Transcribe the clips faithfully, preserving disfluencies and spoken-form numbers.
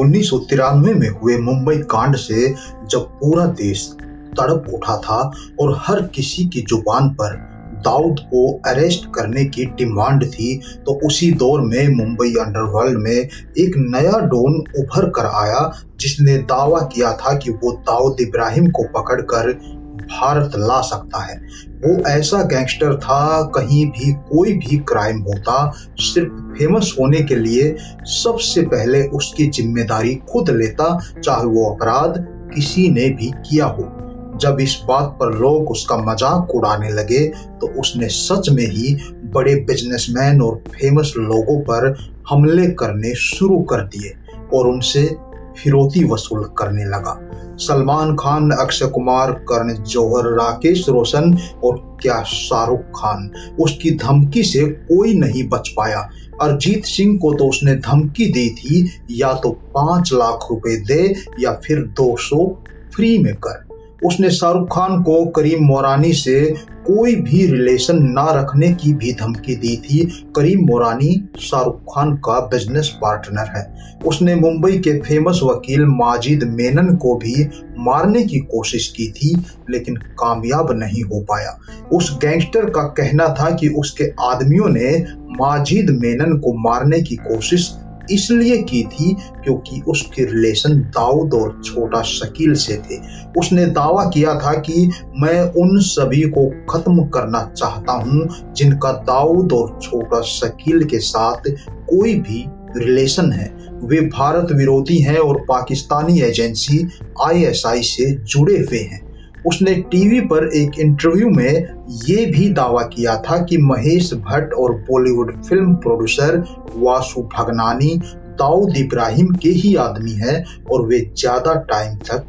उन्नीस सौ तिरानवे में हुए मुंबई कांड से जब पूरा देश तड़प उठा था और हर किसी की जुबान पर दाऊद को अरेस्ट करने की डिमांड थी, तो उसी दौर में मुंबई अंडरवर्ल्ड में एक नया डॉन उभर कर आया जिसने दावा किया था कि वो दाऊद इब्राहिम को पकड़कर भारत ला सकता है। वो ऐसा गैंगस्टर था, कहीं भी कोई भी क्राइम होता, सिर्फ फेमस होने के लिए सबसे पहले उसकी जिम्मेदारी खुद लेता, चाहे वो अपराध किसी ने भी किया हो। जब इस बात पर लोग उसका मजाक उड़ाने लगे तो उसने सच में ही बड़े बिजनेसमैन और फेमस लोगों पर हमले करने शुरू कर दिए और उनसे फिरौती वसूल करने लगा। सलमान खान, अक्षय कुमार, करण जौहर, राकेश रोशन और क्या शाहरुख खान, उसकी धमकी से कोई नहीं बच पाया। अरिजीत सिंह को तो उसने धमकी दी थी, या तो पाँच लाख रुपए दे या फिर दो सौ फ्री में कर। उसने शाहरुख खान को करीम मोरानी से कोई भी रिलेशन ना रखने की भी धमकी दी थी। करीम मोरानी शाहरुख खान का बिजनेस पार्टनर है। उसने मुंबई के फेमस वकील माजिद मेनन को भी मारने की कोशिश की थी, लेकिन कामयाब नहीं हो पाया। उस गैंगस्टर का कहना था कि उसके आदमियों ने माजिद मेनन को मारने की कोशिश इसलिए की थी क्योंकि उसके रिलेशन दाऊद और छोटा शकील से थे। उसने दावा किया था कि मैं उन सभी को खत्म करना चाहता हूं जिनका दाऊद और छोटा शकील के साथ कोई भी रिलेशन है। वे भारत विरोधी हैं और पाकिस्तानी एजेंसी आई एस आई से जुड़े हुए हैं। उसने टीवी पर एक इंटरव्यू में ये भी दावा किया था कि महेश भट्ट और बॉलीवुड फिल्म प्रोड्यूसर वासु भगनानी दाऊद इब्राहिम के ही आदमी हैं और वे ज़्यादा टाइम तक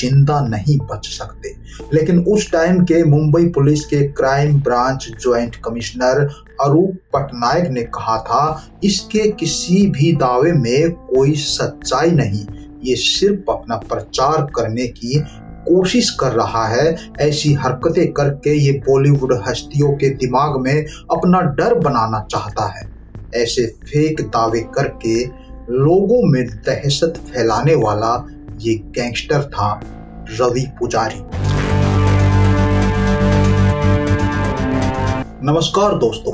जिंदा नहीं बच सकते। लेकिन उस टाइम के मुंबई पुलिस के crime branch joint commissioner Arup Patnaik ने कहा था, इसके किसी भी दावे में कोई सच्चाई नहीं, ये सिर्फ अपना प्रचार करने की कोशिश कर रहा है। ऐसी हरकतें करके ये बॉलीवुड हस्तियों के दिमाग में अपना डर बनाना चाहता है। ऐसे फेक दावे करके लोगों में दहशत फैलाने वाला ये गैंगस्टर था रवि पुजारी। नमस्कार दोस्तों,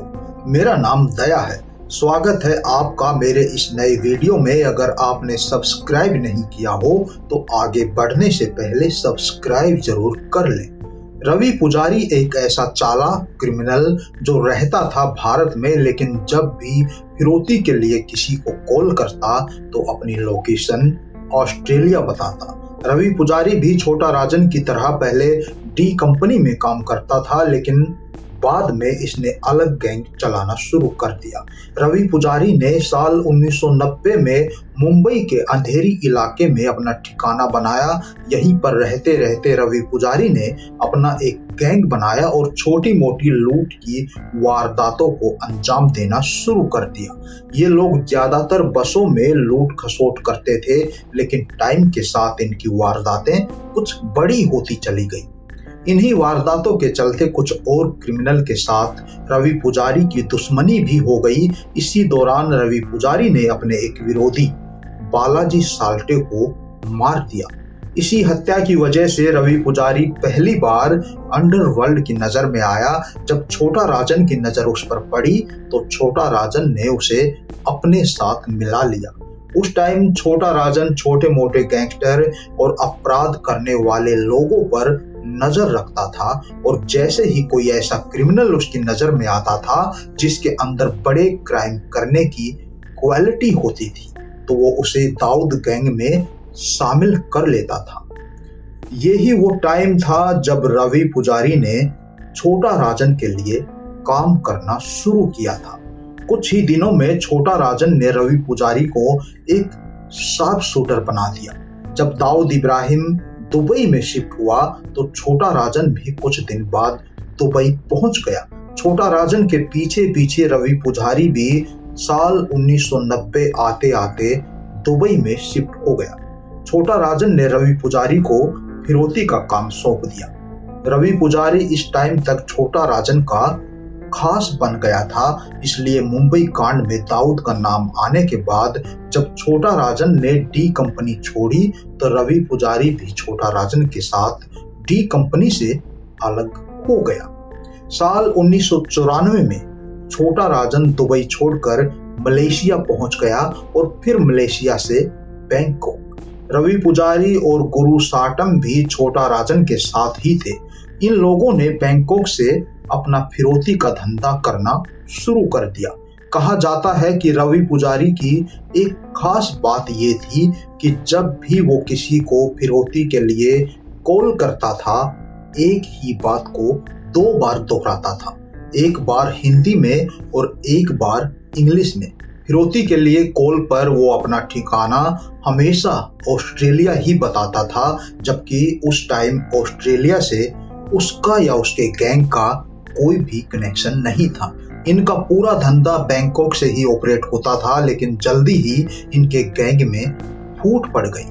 मेरा नाम दया है। स्वागत है आपका मेरे इस नए वीडियो में। अगर आपने सब्सक्राइब नहीं किया हो तो आगे बढ़ने से पहले सब्सक्राइब जरूर कर लें। रवि पुजारी एक ऐसा चालाक क्रिमिनल जो रहता था भारत में, लेकिन जब भी फिरौती के लिए किसी को कॉल करता तो अपनी लोकेशन ऑस्ट्रेलिया बताता। रवि पुजारी भी छोटा राजन की तरह पहले डी कंपनी में काम करता था, लेकिन बाद में इसने अलग गैंग चलाना शुरू कर दिया। रवि पुजारी ने साल उन्नीस सौ नब्बे में मुंबई के अंधेरी इलाके में अपना ठिकाना बनाया। यहीं पर रहते रहते रवि पुजारी ने अपना एक गैंग बनाया और छोटी मोटी लूट की वारदातों को अंजाम देना शुरू कर दिया। ये लोग ज्यादातर बसों में लूट खसोट करते थे, लेकिन टाइम के साथ इनकी वारदातें कुछ बड़ी होती चली गई। इन्हीं वारदातों के चलते कुछ और क्रिमिनल के साथ रवि पुजारी की दुश्मनी भी हो गई। इसी दौरान रवि पुजारी ने अपने एक विरोधी बालाजी साल्टे को मार दिया। इसी हत्या की वजह से रवि पुजारी पहली बार अंडरवर्ल्ड की नजर में आया। जब छोटा राजन की नजर उस पर पड़ी तो छोटा राजन ने उसे अपने साथ मिला लिया। उस टाइम छोटा राजन छोटे मोटे गैंगस्टर और अपराध करने वाले लोगों पर नजर रखता था और जैसे ही कोई ऐसा क्रिमिनल उसकी नजर में आता था जिसके अंदर बड़े क्राइम करने की क्वालिटी होती थी, तो वो उसे दाऊद गैंग में शामिल कर लेता था। यही वो टाइम था जब रवि पुजारी ने छोटा राजन के लिए काम करना शुरू किया था। कुछ ही दिनों में छोटा राजन ने रवि पुजारी को एक शार्प शूटर बना दिया। जब दाऊद इब्राहिम दुबई में शिफ्ट हुआ तो छोटा राजन भी कुछ दिन बाद दुबई पहुंच गया। छोटा राजन के पीछे पीछे रवि पुजारी भी साल उन्नीस सौ नब्बे आते आते दुबई में शिफ्ट हो गया। छोटा राजन ने रवि पुजारी को फिरौती का काम सौंप दिया। रवि पुजारी इस टाइम तक छोटा राजन का खास बन गया था। इसलिए मुंबई कांड में दाऊद का नाम आने के बाद जब छोटा राजन ने डी कंपनी छोड़ी तो रवि पुजारी भी छोटा राजन के साथ डी कंपनी से अलग हो गया। साल उन्नीस सौ चौरानवे में छोटा राजन दुबई छोड़कर मलेशिया पहुंच गया और फिर मलेशिया से बैंकॉक। रवि पुजारी और गुरु साटम भी छोटा राजन के साथ ही थे। इन लोगों ने बैंकॉक से अपना फिरौती का धंधा करना शुरू कर दिया। कहा जाता है कि रवि पुजारी की एक खास बात ये थी कि जब भी वो किसी को फिरौती के लिए कॉल करता था, एक ही बात को दो बार दोहराता था, एक बार हिंदी में और एक बार इंग्लिश में। फिरौती के लिए कॉल पर वो अपना ठिकाना हमेशा ऑस्ट्रेलिया ही बताता था, जबकि उस टाइम ऑस्ट्रेलिया से उसका या उसके गैंग का कोई भी कनेक्शन नहीं था। इनका पूरा धंधा बैंकॉक से ही ऑपरेट होता था, लेकिन जल्दी ही इनके गैंग में फूट पड़ गई।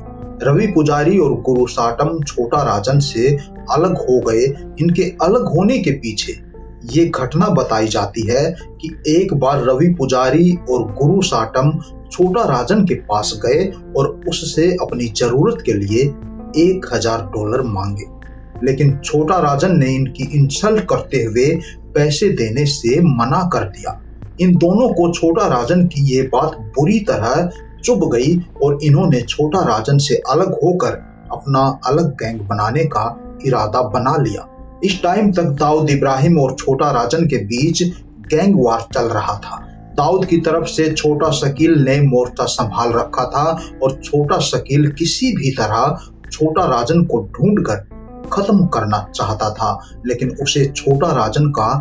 रवि पुजारी और गुरु साटम छोटा राजन से अलग हो गए। इनके अलग होने के पीछे ये घटना बताई जाती है कि एक बार रवि पुजारी और गुरु साटम छोटा राजन के पास गए और उससे अपनी जरूरत के लिए एक हजार डॉलर मांगे, लेकिन छोटा राजन ने इनकी इंसल्ट करते हुए पैसे देने से मना कर दिया। इन दोनों को छोटा राजन की ये बात बुरी तरह चुभ गई और इन्होंने छोटा राजन से अलग होकर अपना अलग गैंग बनाने का इरादा बना लिया। इस टाइम तक दाऊद इब्राहिम और छोटा राजन के बीच गैंग वार चल रहा था। दाऊद की तरफ से छोटा शकील ने मोर्चा संभाल रखा था और छोटा शकील किसी भी तरह छोटा राजन को ढूंढकर खत्म करना चाहता था, लेकिन उसे छोटा राजन का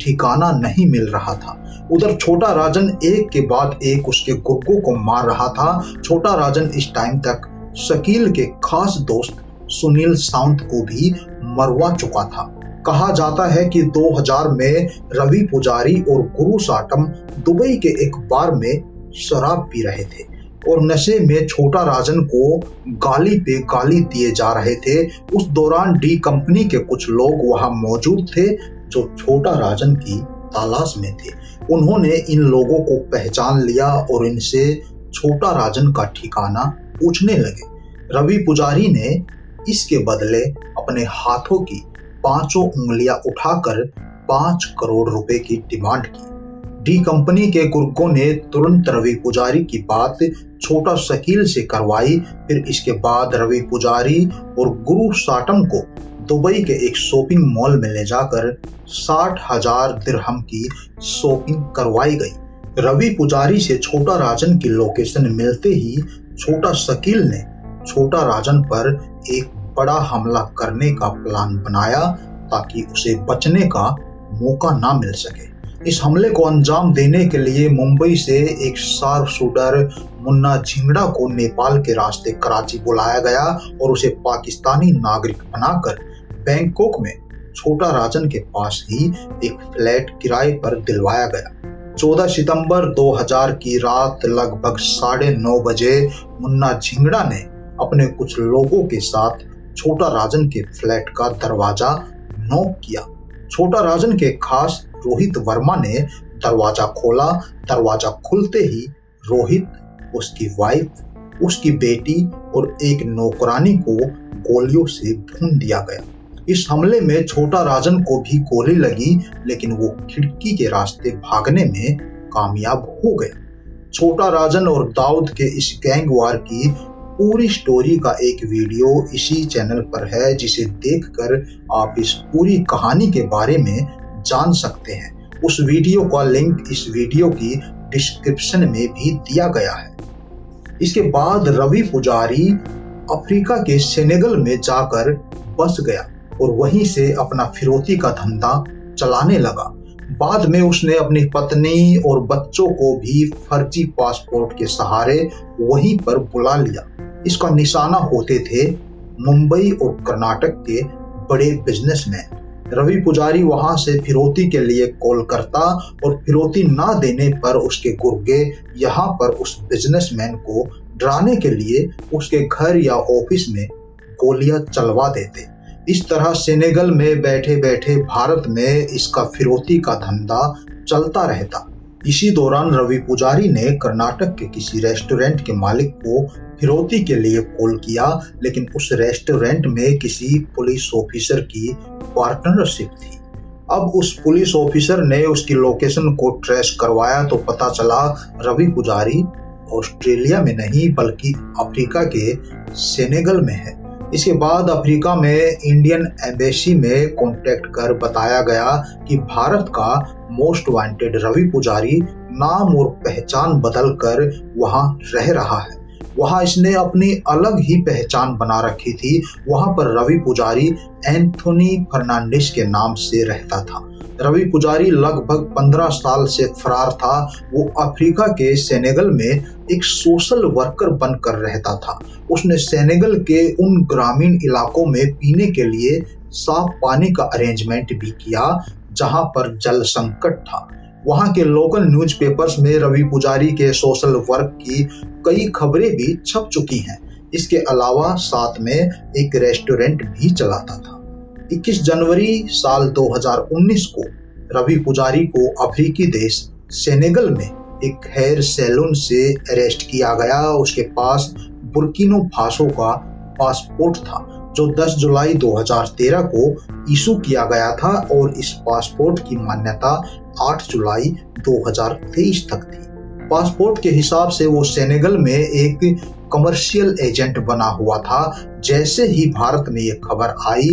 ठिकाना नहीं मिल रहा था। उधर छोटा राजन एक के बाद एक उसके गुर्गों को मार रहा था। छोटा राजन इस टाइम तक शकील के खास दोस्त सुनील साउंट को भी मरवा चुका था। कहा जाता है कि दो हजार में रवि पुजारी और गुरु साटम दुबई के एक बार में शराब पी रहे थे और नशे में छोटा राजन को गाली पे गाली दिए जा रहे थे। उस दौरान डी कंपनी के कुछ लोग वहां मौजूद थे जो छोटा राजन की तलाश में थे। उन्होंने इन लोगों को पहचान लिया और इनसे छोटा राजन का ठिकाना पूछने लगे। रवि पुजारी ने इसके बदले अपने हाथों की पांचों उंगलियां उठाकर पांच करोड़ रुपए की डिमांड की। डी कंपनी के गुर्गों ने तुरंत रवि पुजारी की बात छोटा शकील से करवाई। फिर इसके बाद रवि पुजारी और गुरु साटम को दुबई के एक शॉपिंग मॉल में ले जाकर साठ हजार दिरहम की शॉपिंग करवाई गई। रवि पुजारी से छोटा राजन की लोकेशन मिलते ही छोटा शकील ने छोटा राजन पर एक बड़ा हमला करने का प्लान बनाया ताकि उसे बचने का मौका ना मिल सके। इस हमले को अंजाम देने के लिए मुंबई से एक शार्प शूटर मुन्ना झिंगड़ा को नेपाल के रास्ते कराची बुलाया गया और उसे पाकिस्तानी नागरिक बनाकर बैंकॉक में छोटा राजन के पास ही एक फ्लैट किराए पर दिलवाया गया। चौदह सितंबर दो हजार की रात लगभग साढ़े नौ बजे मुन्ना झिंगड़ा ने अपने कुछ लोगों के साथ छोटा राजन के फ्लैट का दरवाजा नॉक किया। छोटा राजन के खास रोहित वर्मा ने दरवाजा खोला। दरवाजा खुलते ही रोहित, उसकी वाइफ, उसकी बेटी और एक नौकरानी को गोलियों से भून दिया गया। इस हमले में छोटा राजन को भी गोली लगी, लेकिन वो खिड़की के रास्ते भागने में कामयाब हो गया। छोटा राजन और दाऊद के इस गैंग वार की पूरी स्टोरी का एक वीडियो इसी चैनल पर है, जिसे देखकर आप इस पूरी कहानी के बारे में जान सकते हैं। उस वीडियो का लिंक इस वीडियो की डिस्क्रिप्शन में भी दिया गया है। इसके बाद रवि पुजारी अफ्रीका के सेनेगल में जाकर बस गया और वहीं से अपना फिरौती का धंधा चलाने लगा। बाद में उसने अपनी पत्नी और बच्चों को भी फर्जी पासपोर्ट के सहारे वहीं पर बुला लिया। इसका निशाना होते थे मुंबई और कर्नाटक के बड़े बिजनेसमैन। रवि पुजारी वहां से फिरौती के लिए कॉल करता और फिरौती ना देने पर उसके गुर्गे यहां पर उस बिजनेसमैन को डराने के लिए उसके घर या ऑफिस में गोलियां चलवा देते। इस तरह सेनेगल में बैठे बैठे भारत में इसका फिरौती का धंधा चलता रहता। इसी दौरान रवि पुजारी ने कर्नाटक के किसी रेस्टोरेंट के मालिक को फिरौती के लिए कॉल किया, लेकिन उस रेस्टोरेंट में किसी पुलिस ऑफिसर की पार्टनरशिप थी। अब उस पुलिस ऑफिसर ने उसकी लोकेशन को ट्रेस करवाया तो पता चला रवि पुजारी ऑस्ट्रेलिया में नहीं बल्कि अफ्रीका के सेनेगल में है। इसके बाद अफ्रीका में इंडियन एम्बेसी में कांटेक्ट कर बताया गया कि भारत का मोस्ट वांटेड रवि पुजारी नाम और पहचान बदलकर वहां रह रहा है। वहां इसने अपनी अलग ही पहचान बना रखी थी। वहां पर रवि पुजारी एंथोनी फर्नांडिस के नाम से रहता था। रवि पुजारी लगभग पंद्रह साल से फरार था। वो अफ्रीका के सेनेगल में एक सोशल वर्कर बनकर रहता था। उसने सेनेगल के उन ग्रामीण इलाकों में पीने के लिए साफ पानी का अरेंजमेंट भी किया जहां पर जल संकट था। वहां के लोकल न्यूज़पेपर्स में रवि पुजारी के सोशल वर्क की कई खबरें भी छप चुकी हैं। इसके अलावा साथ में एक रेस्टोरेंट भी चलाता था। इक्कीस जनवरी साल दो हज़ार उन्नीस को रवि पुजारी को अफ्रीकी देश सेनेगल में एक हेयर सैलून से अरेस्ट किया गया। उसके पास बुर्किना फासो का पासपोर्ट था जो दस जुलाई दो हज़ार तेरह को इशू किया गया था और इस पासपोर्ट की मान्यता आठ जुलाई दो हज़ार तेईस तक थी। पासपोर्ट के हिसाब से वो सेनेगल में एक कमर्शियल एजेंट बना हुआ था। जैसे ही भारत में ये खबर आई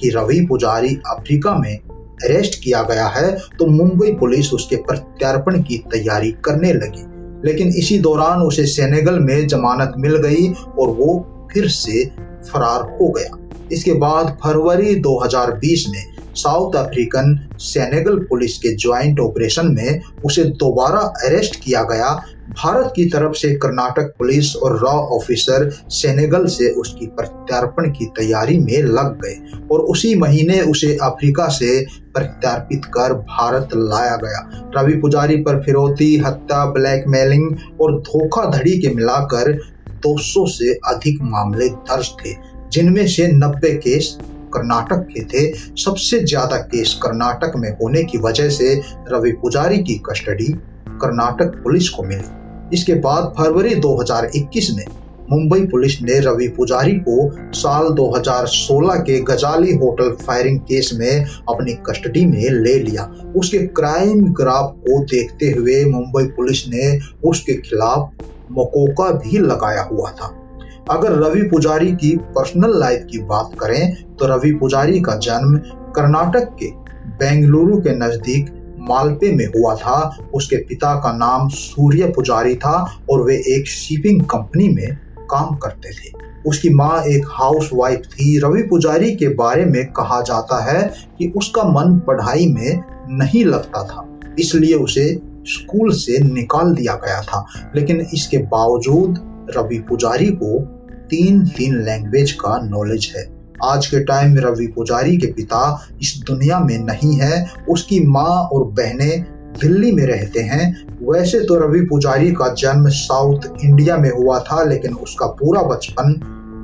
कि रवि पुजारी अफ्रीका में अरेस्ट किया गया है तो मुंबई पुलिस उसके प्रत्यार्पण की तैयारी करने लगी, लेकिन इसी दौरान उसे सेनेगल में जमानत मिल गई और वो फिर से फरार हो गया। इसके बाद फरवरी दो हज़ार बीस में साउथ अफ्रीकन सेनेगल पुलिस के ज्वाइंट ऑपरेशन में उसे दोबारा अरेस्ट किया गया। भारत की तरफ से कर्नाटक पुलिस और रॉ ऑफिसर सेनेगल से उसकी प्रत्यार्पण की तैयारी में लग गए और उसी महीने उसे अफ्रीका से प्रत्यार्पित कर भारत लाया गया। रवि पुजारी पर फिरौती, हत्या, ब्लैकमेलिंग और धोखाधड़ी के मिलाकर दो सौ से अधिक मामले दर्ज थे, जिनमें से नब्बे केस कर्नाटक के थे। सबसे ज्यादा केस कर्नाटक में होने की वजह से रवि पुजारी की कस्टडी कर्नाटक पुलिस को मिली। इसके बाद फरवरी दो हज़ार इक्कीस में मुंबई पुलिस ने रवि पुजारी को साल दो हज़ार सोलह के गजाली होटल फायरिंग केस में अपनी कस्टडी में ले लिया। उसके क्राइम ग्राफ को देखते हुए मुंबई पुलिस ने उसके खिलाफ मकोका भी लगाया हुआ था। अगर रवि पुजारी की पर्सनल लाइफ की बात करें तो रवि पुजारी का जन्म कर्नाटक के बेंगलुरु के नजदीक मालपे में हुआ था। उसके पिता का नाम सूर्य पुजारी था और वे एक शिपिंग कंपनी में काम करते थे। उसकी मां एक हाउसवाइफ थी। रवि पुजारी के बारे में कहा जाता है कि उसका मन पढ़ाई में नहीं लगता था, इसलिए उसे स्कूल से निकाल दिया गया था, लेकिन इसके बावजूद रवि पुजारी को तीन तीन लैंग्वेज का नॉलेज है। आज के टाइम में रवि पुजारी के पिता इस दुनिया में नहीं है। उसकी माँ और बहनें दिल्ली में रहते हैं। वैसे तो रवि पुजारी का जन्म साउथ इंडिया में हुआ था, लेकिन उसका पूरा बचपन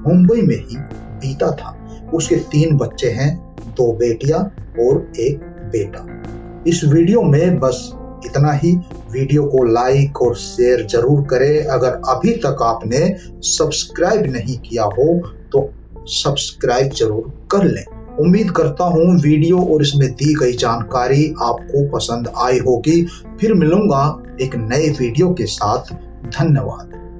मुंबई में ही बीता था। उसके तीन बच्चे हैं, दो बेटियां और एक बेटा। इस वीडियो में बस इतना ही। वीडियो को लाइक और शेयर जरूर करें। अगर अभी तक आपने सब्सक्राइब नहीं किया हो तो सब्सक्राइब जरूर कर लें। उम्मीद करता हूँ वीडियो और इसमें दी गई जानकारी आपको पसंद आई होगी। फिर मिलूंगा एक नए वीडियो के साथ। धन्यवाद।